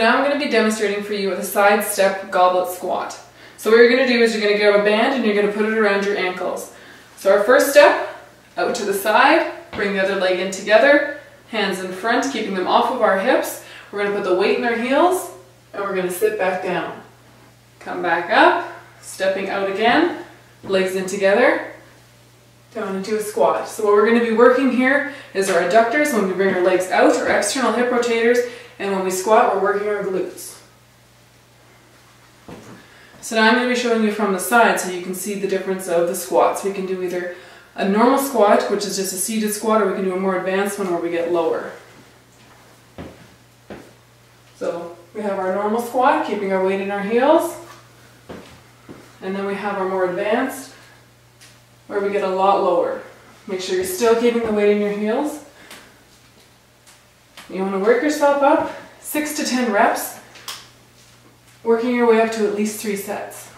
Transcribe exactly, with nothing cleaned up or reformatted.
now I'm going to be demonstrating for you with a side step goblet squat. So what you're going to do is you're going to grab a band and you're going to put it around your ankles. So our first step, out to the side, bring the other leg in together, hands in front, keeping them off of our hips. We're going to put the weight in our heels and we're going to sit back down. Come back up, stepping out again, legs in together, down into a squat. So what we're going to be working here is our adductors when we bring our legs out, our external hip rotators, and when we squat we're working our glutes. So now I'm going to be showing you from the side so you can see the difference of the squats. We can do either a normal squat, which is just a seated squat, or we can do a more advanced one where we get lower. So we have our normal squat, keeping our weight in our heels, and then we have our more advanced where we get a lot lower. Make sure you're still keeping the weight in your heels. You want to work yourself up, six to ten reps, working your way up to at least three sets.